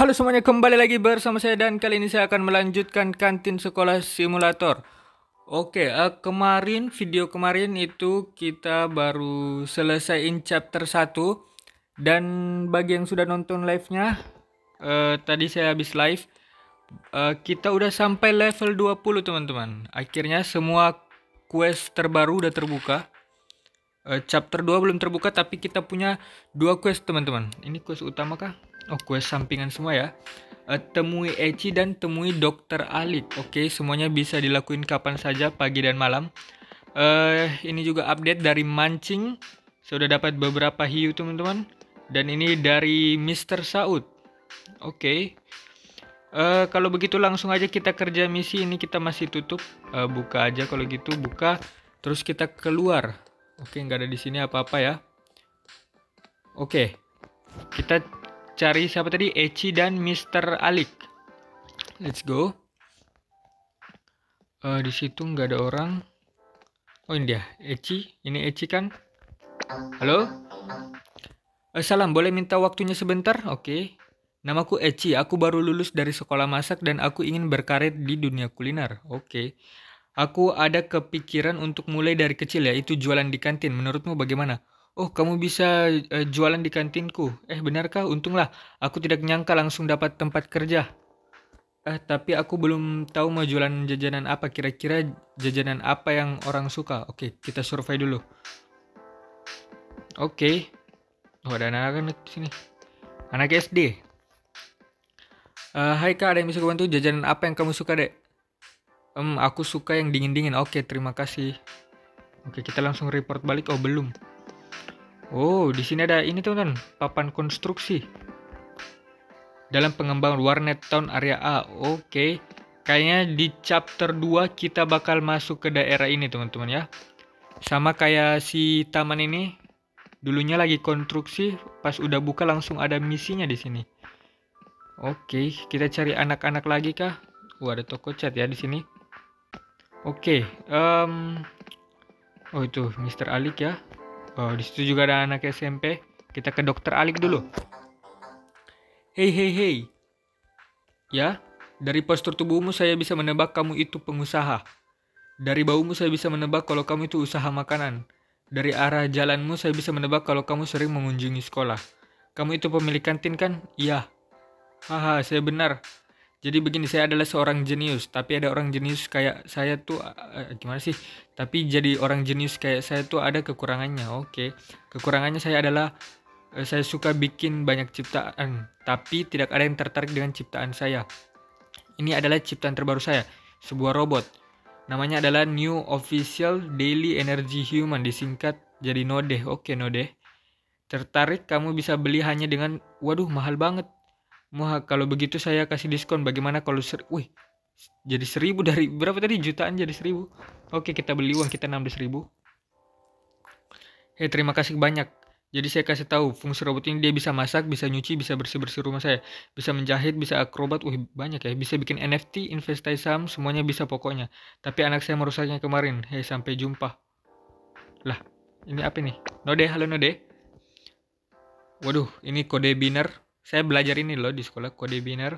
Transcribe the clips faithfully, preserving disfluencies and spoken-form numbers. Halo semuanya, kembali lagi bersama saya dan kali ini saya akan melanjutkan Kantin Sekolah Simulator. Oke, uh, kemarin video kemarin itu kita baru selesaiin chapter satu. Dan bagi yang sudah nonton live-nya, uh, tadi saya habis live, uh, kita udah sampai level dua puluh teman-teman. Akhirnya semua quest terbaru udah terbuka. Chapter dua belum terbuka, tapi kita punya dua quest teman-teman. Ini quest utama kah? Oh, quest sampingan semua ya. Temui Eci dan temui Dokter Alit. Oke, semuanya bisa dilakuin kapan saja, pagi dan malam. uh, Ini juga update dari mancing. Sudah dapat beberapa hiu teman-teman. Dan ini dari Mister Saud. Oke, uh, kalau begitu langsung aja kita kerja misi. Ini kita masih tutup, uh, buka aja kalau gitu, buka. Terus kita keluar. Oke, nggak ada di sini apa-apa ya. Oke, kita cari siapa tadi? Eci dan Mister Alik. Let's go. Uh, di situ nggak ada orang. Oh, ini dia. Eci. Ini Eci kan? Halo? Uh, salam, boleh minta waktunya sebentar? Oke. Namaku Eci. Aku baru lulus dari sekolah masak dan aku ingin berkarir di dunia kuliner. Oke. Aku ada kepikiran untuk mulai dari kecil ya, itu jualan di kantin. Menurutmu bagaimana? Oh, kamu bisa uh, jualan di kantinku. Eh, benarkah? Untunglah. Aku tidak nyangka langsung dapat tempat kerja. Eh, tapi aku belum tahu mau jualan jajanan apa. Kira-kira jajanan apa yang orang suka? Oke, kita survei dulu. Oke. Oh, ada anak-anak di sini. Anak S D. Uh, hai Kak, ada yang bisa aku bantu? Jajanan apa yang kamu suka, Dek? Um, aku suka yang dingin-dingin. Oke, terima kasih. Oke, kita langsung report balik. Oh, belum. Oh, di sini ada ini teman-teman, papan konstruksi. Dalam pengembangan Warnet Town area A. Oke. Kayaknya di chapter dua kita bakal masuk ke daerah ini teman-teman ya. Sama kayak si taman ini. Dulunya lagi konstruksi, pas udah buka langsung ada misinya di sini. Oke, kita cari anak-anak lagi kah? Wah, ada toko cat ya di sini. Oke, okay, um, oh itu Mister Alik ya. Oh, di situ juga ada anak S M P. Kita ke Dokter Alik dulu. Hei hei hei. Ya, dari postur tubuhmu saya bisa menebak kamu itu pengusaha. Dari baumu saya bisa menebak kalau kamu itu usaha makanan. Dari arah jalanmu saya bisa menebak kalau kamu sering mengunjungi sekolah. Kamu itu pemilik kantin kan? Iya. Haha, saya benar. Jadi begini, saya adalah seorang jenius, tapi ada orang jenius kayak saya tuh, eh, gimana sih? Tapi jadi orang jenius kayak saya tuh ada kekurangannya, oke. Okay. Kekurangannya saya adalah, eh, saya suka bikin banyak ciptaan, tapi tidak ada yang tertarik dengan ciptaan saya. Ini adalah ciptaan terbaru saya, sebuah robot. Namanya adalah New Official Daily Energy Human, disingkat jadi NODE, oke okay, NODE. Tertarik, kamu bisa beli hanya dengan, waduh mahal banget. Wah, kalau begitu saya kasih diskon. Bagaimana kalau ser... Wih, jadi seribu dari... Berapa tadi? Jutaan jadi seribu. Oke, kita beli uang. Kita enam belas ribu. Hei, terima kasih banyak. Jadi saya kasih tahu fungsi robot ini dia bisa masak, bisa nyuci, bisa bersih-bersih rumah saya. Bisa menjahit, bisa akrobat. Wih, banyak ya. Bisa bikin N F T, investasi saham, semuanya bisa pokoknya. Tapi anak saya merusaknya kemarin. Hei, sampai jumpa. Lah, ini apa nih? Node, halo Node. Waduh, ini kode biner. Saya belajar ini loh di sekolah, kode biner.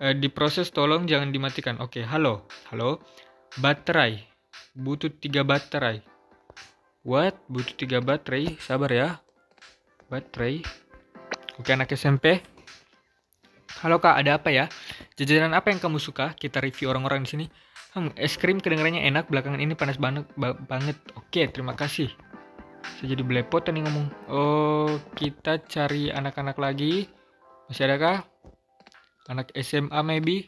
E, diproses tolong jangan dimatikan. Oke, halo. Halo. Baterai. Butuh tiga baterai. What? Butuh tiga baterai. Sabar ya. Baterai. Oke, anak S M P. Halo Kak, ada apa ya? Jajanan apa yang kamu suka? Kita review orang-orang di sini. Hmm, es krim kedengarannya enak, belakangan ini panas banget banget. Oke, terima kasih. Saya jadi belepotan nih ngomong. Oh, kita cari anak-anak lagi. Masih adakah? Anak S M A maybe.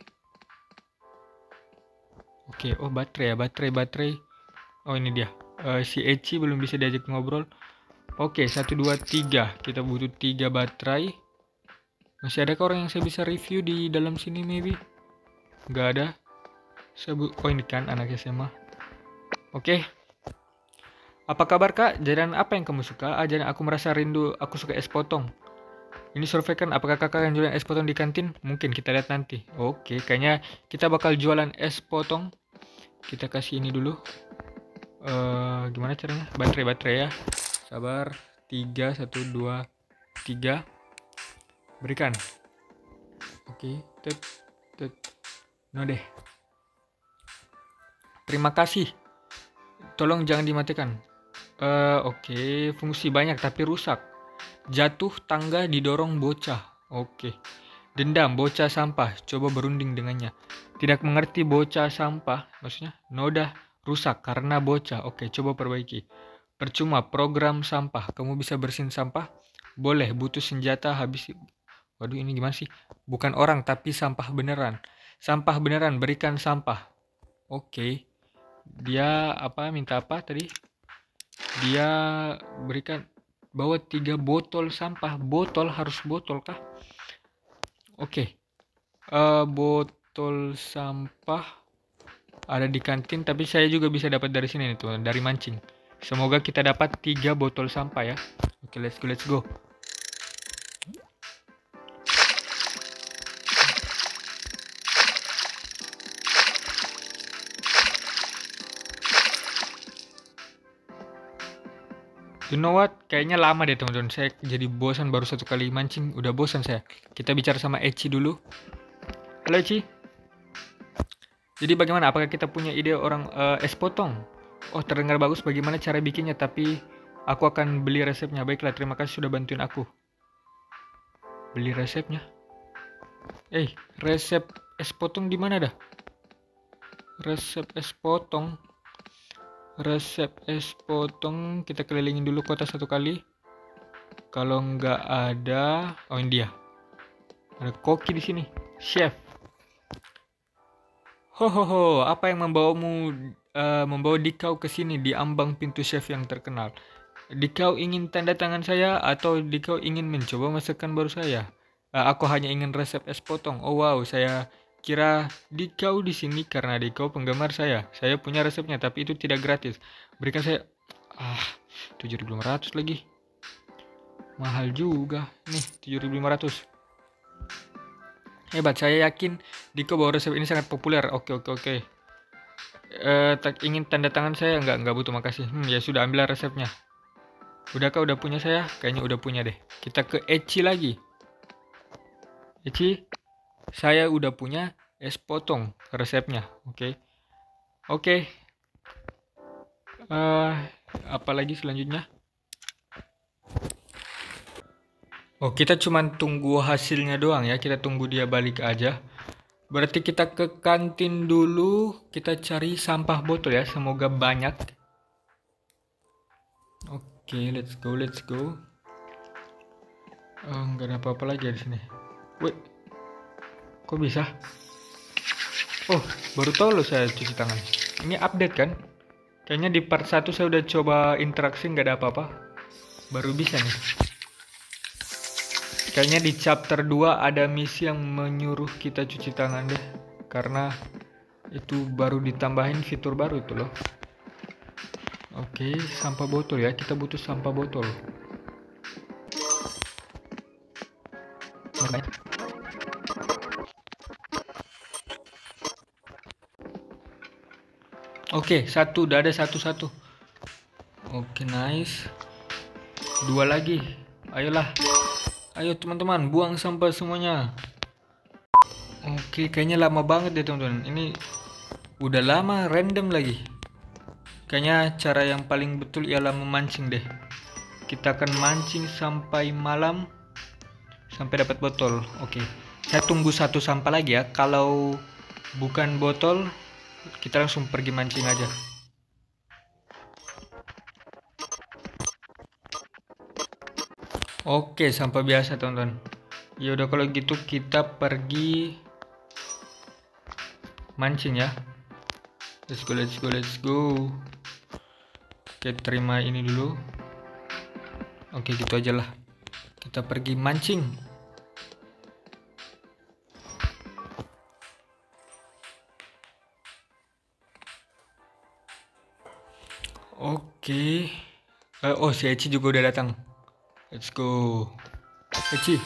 Oke, okay. Oh baterai ya, baterai, baterai. Oh ini dia. Uh, si Eci belum bisa diajak ngobrol. Oke, okay, satu, dua, tiga. Kita butuh tiga baterai. Masih adakah orang yang saya bisa review di dalam sini maybe? Nggak ada. Saya bu- oh ini kan anak S M A. Oke. Okay. Apa kabar Kak? Jajanan apa yang kamu suka? Ah, jajanan aku merasa rindu. Aku suka es potong. Ini survei kan? Apakah kakak yang jualan es potong di kantin? Mungkin kita lihat nanti. Oke, kayaknya kita bakal jualan es potong. Kita kasih ini dulu. Uh, gimana caranya? Baterai-baterai ya. Sabar. tiga, satu, dua, tiga. Berikan. Oke, tut, tut. Node. Terima kasih. Tolong jangan dimatikan. Uh, Oke, okay. Fungsi banyak tapi rusak. Jatuh tangga didorong bocah. Oke. Okay. Dendam bocah sampah. Coba berunding dengannya. Tidak mengerti bocah sampah. Maksudnya noda rusak karena bocah. Oke, okay, coba perbaiki. Percuma program sampah. Kamu bisa bersihin sampah? Boleh, butuh senjata habis. Waduh, ini gimana sih? Bukan orang tapi sampah beneran. Sampah beneran, berikan sampah. Oke. Okay. Dia apa minta apa tadi? Dia berikan bawa tiga botol sampah. Botol harus botol kah? Oke. Okay. Uh, botol sampah ada di kantin, tapi saya juga bisa dapat dari sini nih, teman, dari mancing. Semoga kita dapat tiga botol sampah ya. Oke, okay, let's go, let's go. You know what? Kayaknya lama deh teman-teman. Saya jadi bosan baru satu kali mancing. Udah bosan saya. Kita bicara sama Eci dulu. Halo Eci. Jadi bagaimana? Apakah kita punya ide orang uh, es potong? Oh, terdengar bagus. Bagaimana cara bikinnya? Tapi aku akan beli resepnya. Baiklah, terima kasih sudah bantuin aku. Beli resepnya? Eh, resep es potong di mana dah? Resep es potong. Resep es potong kita kelilingin dulu kota satu kali. Kalau nggak ada, oh ini dia. Ada koki di sini, chef. Hohoho, apa yang membawamu uh, membawa Dikau ke sini di ambang pintu chef yang terkenal? Dikau ingin tanda tangan saya atau Dikau ingin mencoba masakan baru saya? Uh, aku hanya ingin resep es potong. Oh wow, saya kira Dikau di sini karena Dikau penggemar saya. Saya punya resepnya tapi itu tidak gratis. Berikan saya ah tujuh ribu lima ratus lagi. Mahal juga. Nih tujuh ribu lima ratus. Hebat, saya yakin Dikau bawa resep ini sangat populer. Oke oke oke. Eh tak ingin tanda tangan saya? Enggak, enggak butuh makasih. Hmm, ya sudah ambil resepnya. Udahkah udah punya saya? Kayaknya udah punya deh. Kita ke Eci lagi. Eci, saya udah punya es potong resepnya. Oke. Oke. Eh, apalagi selanjutnya? Oh, kita cuman tunggu hasilnya doang ya. Kita tunggu dia balik aja. Berarti kita ke kantin dulu, kita cari sampah botol ya. Semoga banyak. Oke, let's go, let's go. Oh, nggak ada apa-apa lagi ya di sini. Wait. Kok bisa? Oh, baru tahu loh saya cuci tangan. Ini update kan? Kayaknya di part satu saya udah coba interaksi nggak ada apa-apa. Baru bisa nih. Kayaknya di chapter dua ada misi yang menyuruh kita cuci tangan deh. Karena itu baru ditambahin fitur baru itu loh. Oke, sampah botol ya. Kita butuh sampah botol. Oke. Oke, okay, satu, udah ada satu-satu. Oke, okay, nice. Dua lagi. Ayolah. Ayo teman-teman, buang sampah semuanya. Oke, okay, kayaknya lama banget deh teman-teman. Ini udah lama, random lagi. Kayaknya cara yang paling betul ialah memancing deh. Kita akan mancing sampai malam. Sampai dapat botol. Oke, okay. Saya tunggu satu sampah lagi ya. Kalau bukan botol, kita langsung pergi mancing aja. Oke, sampah biasa tonton. Ya udah kalau gitu kita pergi mancing ya. Let's go, let's go, let's go. Oke, terima ini dulu. Oke, gitu aja lah. Kita pergi mancing. Oke, okay. Oh si Eci juga udah datang. Let's go, Eci.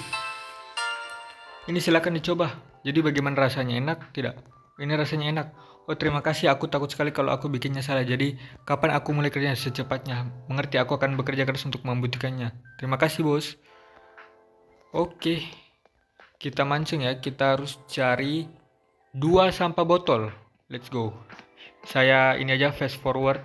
Ini silakan dicoba. Jadi bagaimana rasanya, enak tidak? Ini rasanya enak. Oh terima kasih. Aku takut sekali kalau aku bikinnya salah. Jadi kapan aku mulai kerjanya? Secepatnya. Mengerti, aku akan bekerja keras untuk membuktikannya. Terima kasih bos. Oke, okay. kita mancing ya, kita harus cari dua sampah botol. Let's go. Saya ini aja fast forward.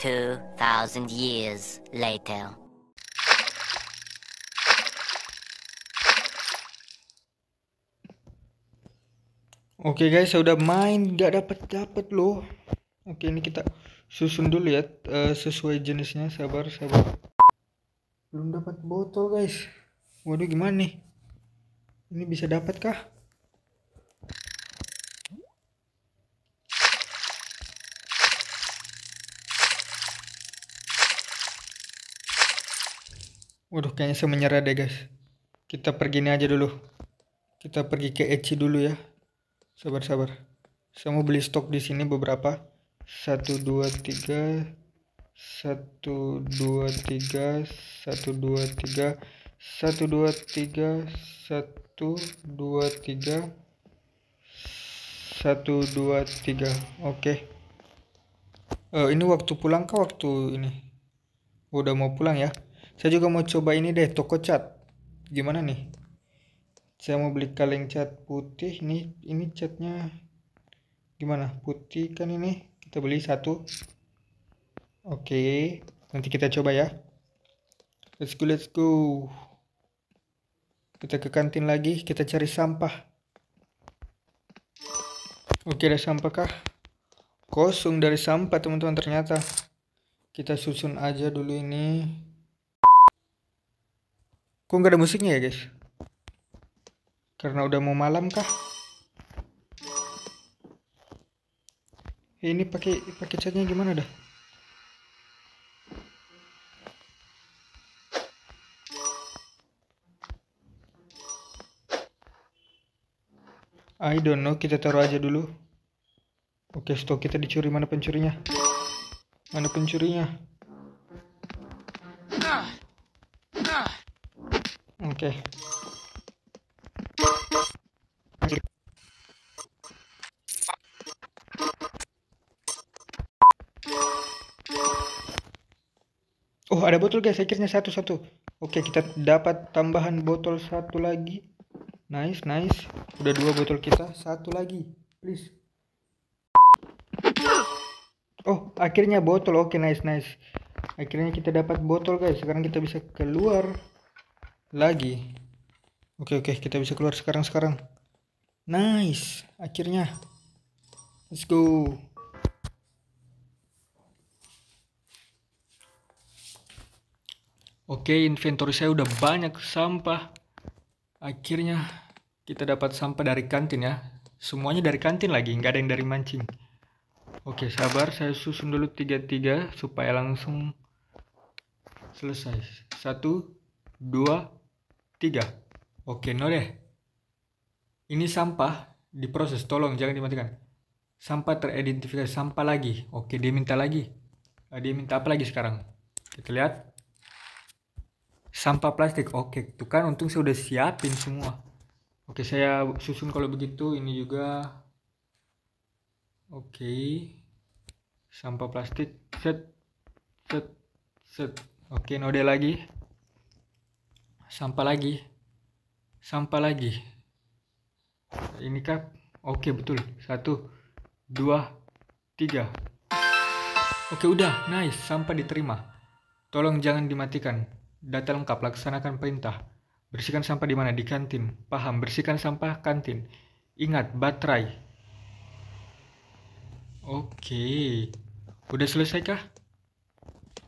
two thousand years later. Oke okay guys, saya udah main, gak dapet-dapet loh. Oke okay, ini kita susun dulu ya, uh, sesuai jenisnya. Sabar, sabar. Belum dapat botol guys. Waduh, gimana nih? Ini bisa dapat kah? Waduh, kayaknya saya menyerah deh guys. Kita pergi ini aja dulu. Kita pergi ke Eci dulu ya. Sabar-sabar. Saya mau beli stok di sini beberapa. Satu dua tiga, satu dua tiga, satu dua tiga, satu dua tiga, satu dua tiga, satu dua tiga. Oke. Uh, ini waktu pulang kah waktu ini? Udah mau pulang ya. Saya juga mau coba ini deh, toko cat. Gimana nih? Saya mau beli kaleng cat putih. Nih, ini catnya gimana? Putih kan ini. Kita beli satu. Oke, nanti kita coba ya. Let's go, let's go. Kita ke kantin lagi, kita cari sampah. Oke, ada sampah kah? Kosong dari sampah, teman-teman ternyata. Kita susun aja dulu ini. Kok nggak ada musiknya ya guys? Karena udah mau malam kah? Ini pakai pakai catnya gimana dah? I don't know, kita taruh aja dulu. Oke, stok kita dicuri, mana pencurinya? Mana pencurinya? Oke. Okay. Oh, ada botol guys, akhirnya satu-satu. Oke, okay, kita dapat tambahan botol satu lagi. Nice, nice. Udah dua botol kita, satu lagi. Please. Oh, akhirnya botol. Oke, okay, nice, nice. Akhirnya kita dapat botol guys. Sekarang kita bisa keluar lagi. Oke oke, kita bisa keluar sekarang sekarang. Nice, akhirnya. Let's go. Oke, inventory saya udah banyak sampah. Akhirnya kita dapat sampah dari kantin ya. Semuanya dari kantin lagi, nggak ada yang dari mancing. Oke, sabar, saya susun dulu tiga-tiga supaya langsung selesai. Satu, dua, tiga. Oke, node. Ini sampah diproses, tolong jangan dimatikan. Sampah teridentifikasi, sampah lagi. Oke, dia minta lagi. Dia minta apa lagi sekarang? Kita lihat. Sampah plastik. Oke, itu kan untung saya udah siapin semua. Oke, saya susun kalau begitu ini juga. Oke. Sampah plastik. Set. Set. Set. Oke, node lagi. Sampah lagi. Sampah lagi. Ini kah? Oke, betul. Satu, dua, tiga. Oke, udah. Nice. Sampah diterima. Tolong jangan dimatikan. Data lengkap. Laksanakan perintah. Bersihkan sampah di mana? Di kantin. Paham. Bersihkan sampah kantin. Ingat, baterai. Oke. Udah selesai kah?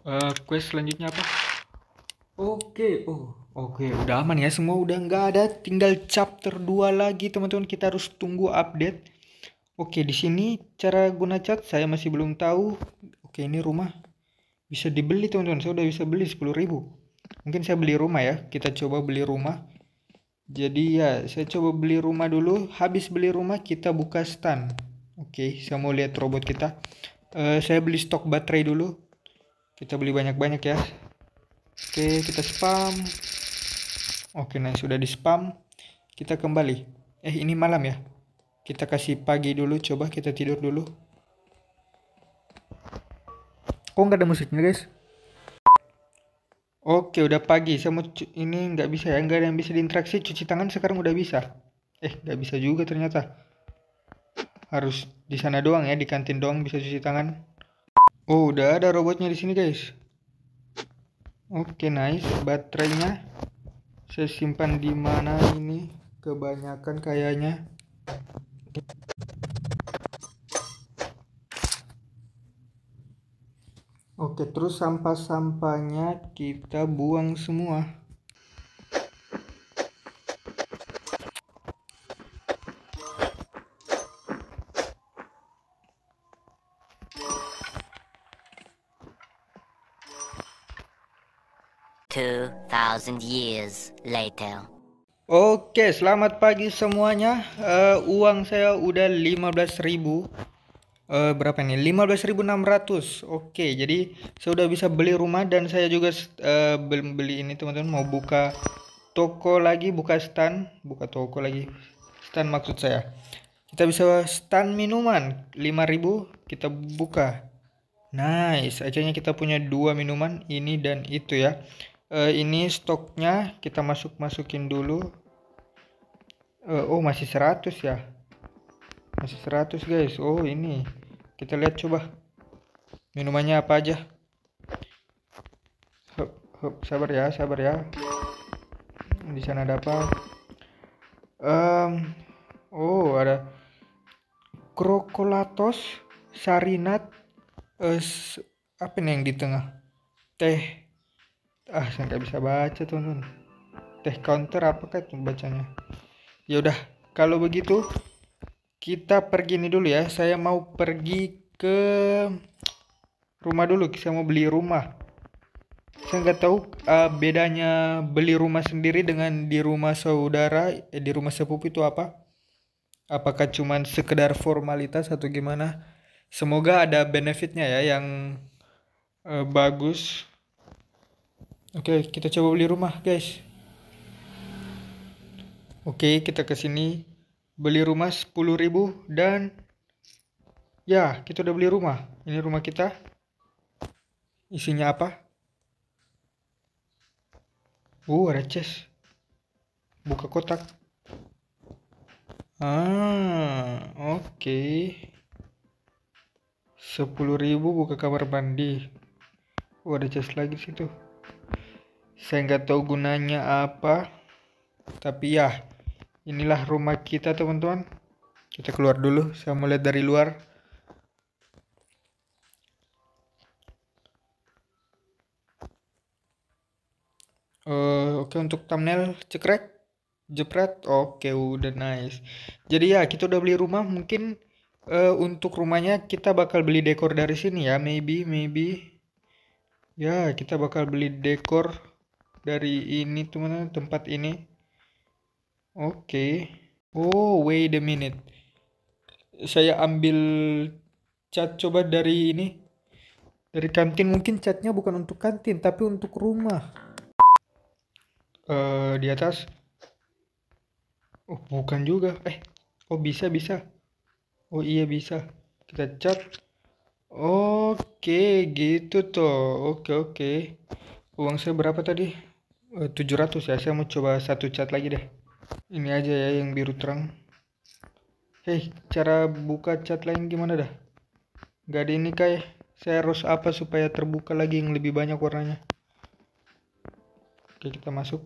Uh, quest selanjutnya apa? Oke. Oh. Oke, udah aman ya, semua udah nggak ada, tinggal chapter dua lagi teman-teman, kita harus tunggu update. Oke, di sini cara guna cat saya masih belum tahu. Oke, ini rumah bisa dibeli teman-teman, saya udah bisa beli sepuluh ribu. Mungkin saya beli rumah ya, kita coba beli rumah. Jadi ya, saya coba beli rumah dulu. Habis beli rumah, kita buka stand. Oke, okay, saya mau lihat robot kita. Uh, saya beli stok baterai dulu. Kita beli banyak-banyak ya. Oke, okay, kita spam. Oke, okay, nah sudah di spam. Kita kembali. Eh, ini malam ya. Kita kasih pagi dulu. Coba kita tidur dulu. Kok nggak ada musiknya, guys? Oke, udah pagi. Saya mau ini nggak bisa ya, nggak ada yang bisa diinteraksi. Cuci tangan sekarang udah bisa. Eh, nggak bisa juga ternyata. Harus di sana doang ya, di kantin doang bisa cuci tangan. Oh, udah ada robotnya di sini, guys. Oke, nice. Baterainya saya simpan di mana ini? Kebanyakan kayaknya. Oke, terus sampah-sampahnya kita buang semua. two thousand years later. Oke, selamat pagi semuanya. Uh, uang saya udah lima belas ribu. Uh, berapa nih? lima belas ribu enam ratus. Oke, jadi saya udah bisa beli rumah dan saya juga uh, belum beli ini, teman-teman. Mau buka toko lagi, buka stand, buka toko lagi. Stand maksud saya. Kita bisa stand minuman lima ribu kita buka. Nice. Akhirnya kita punya dua minuman, ini dan itu ya. Uh, ini stoknya kita masuk-masukin dulu. Uh, oh, masih seratus ya. Masih seratus, guys. Oh, ini. Kita lihat coba minumannya apa aja. Hup, hup, sabar ya, sabar ya. Di sana ada apa? Um, oh, ada krokolatos, sarinat, eh, apa nih yang di tengah? Teh. Ah, saya nggak bisa baca, teman-teman. Teh counter apakah itu bacanya? Ya udah, kalau begitu kita pergi ini dulu ya. Saya mau pergi ke rumah dulu. Saya mau beli rumah. Saya nggak tahu uh, bedanya beli rumah sendiri dengan di rumah saudara, eh, di rumah sepupu itu apa. Apakah cuman sekedar formalitas atau gimana. Semoga ada benefitnya ya yang uh, bagus. Oke, kita coba beli rumah, guys. Oke, kita ke sini. Beli rumah sepuluh ribu dan ya, kita udah beli rumah. Ini rumah kita. Isinya apa? Uh, ada chest. Buka kotak. Ah, oke. Okay. sepuluh ribu buka kamar mandi. Oh, ada chest lagi situ. Saya nggak tahu gunanya apa. Tapi ya, inilah rumah kita, teman-teman. Kita keluar dulu. Saya mau lihat dari luar. Uh, Oke, okay, untuk thumbnail cekrek, jepret. Oke, okay, udah nice. Jadi ya, kita udah beli rumah. Mungkin uh, untuk rumahnya kita bakal beli dekor dari sini ya. Maybe, maybe. Ya, kita bakal beli dekor dari ini, teman-teman. Tempat ini. Oke, okay. Oh, wait a minute. Saya ambil cat coba dari ini, dari kantin. Mungkin catnya bukan untuk kantin, tapi untuk rumah. Uh, di atas. Oh, bukan juga. Eh, oh bisa bisa. Oh iya bisa. Kita cat. Oke, okay, gitu toh. Oke okay, oke. Okay. Uang saya berapa tadi? Uh, tujuh ratus ya. Saya mau coba satu cat lagi deh. Ini aja ya yang biru terang. Hei, cara buka cat lain gimana dah? Gak ada ini kayak. Saya harus apa supaya terbuka lagi yang lebih banyak warnanya? Oke, kita masuk.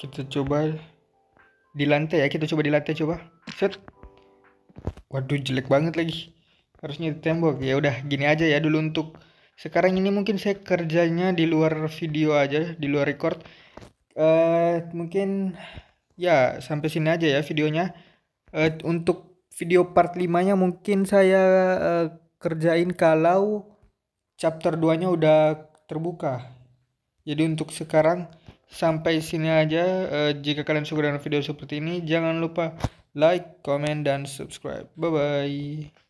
Kita coba di lantai ya. Kita coba di lantai coba. Set. Waduh, jelek banget lagi. Harusnya di tembok. Ya udah, gini aja ya dulu untuk sekarang ini. Mungkin saya kerjanya di luar video aja, di luar record. Uh, mungkin ya sampai sini aja ya videonya. Uh, untuk video part lima nya mungkin saya uh, kerjain kalau chapter dua-nya udah terbuka. Jadi untuk sekarang sampai sini aja. Uh, jika kalian suka dengan video seperti ini, jangan lupa like, comment, dan subscribe. Bye-bye.